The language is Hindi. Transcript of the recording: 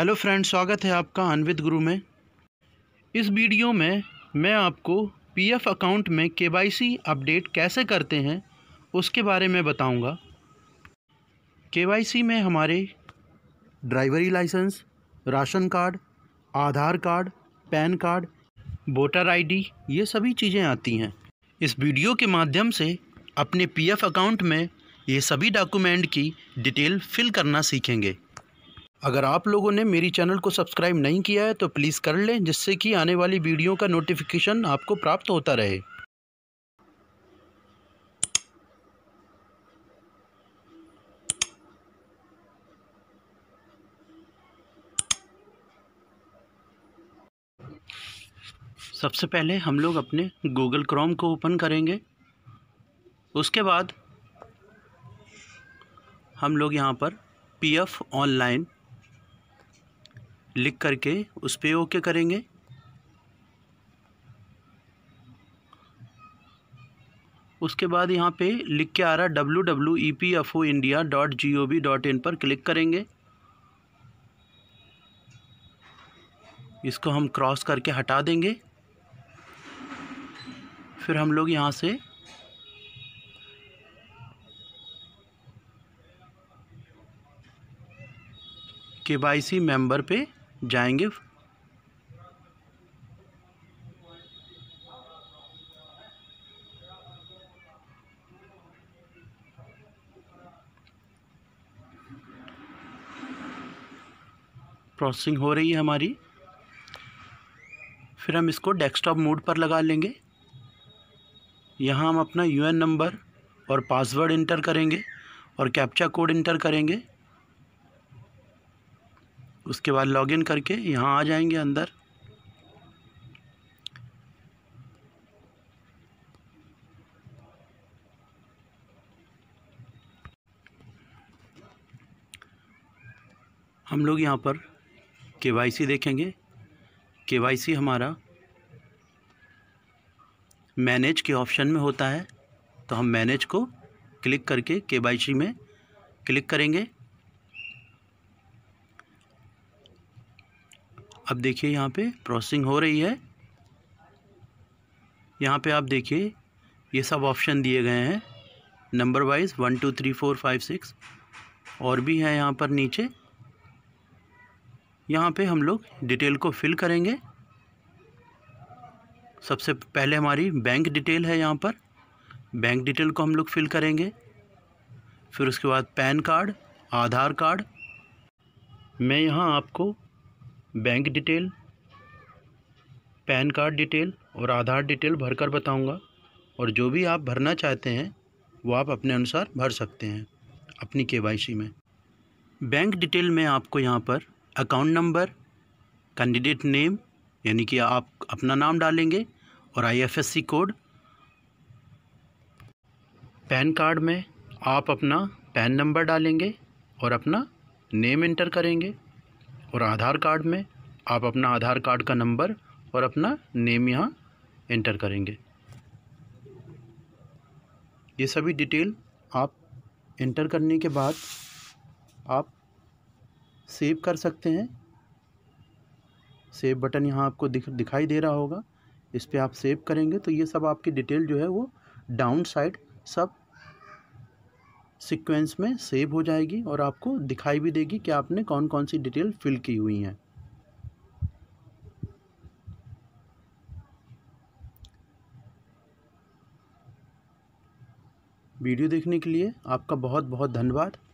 हेलो फ्रेंड्स, स्वागत है आपका अनवित गुरु में। इस वीडियो में मैं आपको पीएफ अकाउंट में केवाईसी अपडेट कैसे करते हैं उसके बारे में बताऊंगा। केवाईसी में हमारे driving licence, ration card, Aadhaar card, PAN card, voter ID, ये सभी चीज़ें आती हैं। इस वीडियो के माध्यम से अपने पीएफ अकाउंट में ये सभी डॉक्यूमेंट की डिटेल फिल करना सीखेंगे। अगर आप लोगों ने मेरी चैनल को सब्सक्राइब नहीं किया है तो प्लीज़ कर लें, जिससे कि आने वाली वीडियो का नोटिफिकेशन आपको प्राप्त होता रहे। सबसे पहले हम लोग अपने गूगल क्रोम को ओपन करेंगे। उसके बाद हम लोग यहाँ पर पीएफ ऑनलाइन लिख करके उस पर ओके करेंगे। उसके बाद यहाँ पे लिख के आ रहा www.epfoindia.gov.in पर क्लिक करेंगे। इसको हम क्रॉस करके हटा देंगे। फिर हम लोग यहाँ से केवाईसी मेंबर पे जाएंगे। प्रोसेसिंग हो रही है हमारी। फिर हम इसको डेस्कटॉप मोड पर लगा लेंगे। यहाँ हम अपना यूएन नंबर और पासवर्ड इंटर करेंगे और कैप्चा कोड इंटर करेंगे। उसके बाद लॉगिन करके यहाँ आ जाएंगे अंदर। हम लोग यहाँ पर केवाईसी देखेंगे। केवाईसी हमारा मैनेज के ऑप्शन में होता है, तो हम मैनेज को क्लिक करके केवाईसी में क्लिक करेंगे। अब देखिए यहाँ पे प्रोसेसिंग हो रही है। यहाँ पे आप देखिए ये सब ऑप्शन दिए गए हैं नंबर वाइज 1 2 3 4 5 6 और भी हैं यहाँ पर नीचे। यहाँ पे हम लोग डिटेल को फिल करेंगे। सबसे पहले हमारी बैंक डिटेल है, यहाँ पर बैंक डिटेल को हम लोग फिल करेंगे। फिर उसके बाद पैन कार्ड, आधार कार्ड। मैं यहाँ आपको bank detail, PAN card detail और आधार डिटेल भरकर बताऊंगा, और जो भी आप भरना चाहते हैं वो आप अपने अनुसार भर सकते हैं अपनी केवाईसी में। बैंक डिटेल में आपको यहाँ पर अकाउंट नंबर, कैंडिडेट नेम यानी कि आप अपना नाम डालेंगे, और आईएफएससी कोड। पैन कार्ड में आप अपना पैन नंबर डालेंगे और अपना नेम इंटर करेंगे, और आधार कार्ड में आप अपना आधार कार्ड का नंबर और अपना नेम यहाँ एंटर करेंगे। ये सभी डिटेल आप एंटर करने के बाद आप सेव कर सकते हैं। सेव बटन यहाँ आपको दिखाई दे रहा होगा, इस पर आप सेव करेंगे तो ये सब आपकी डिटेल जो है वो डाउन साइड सब सीक्वेंस में सेव हो जाएगी, और आपको दिखाई भी देगी कि आपने कौन कौन सी डिटेल फिल की हुई हैं। वीडियो देखने के लिए आपका बहुत बहुत धन्यवाद।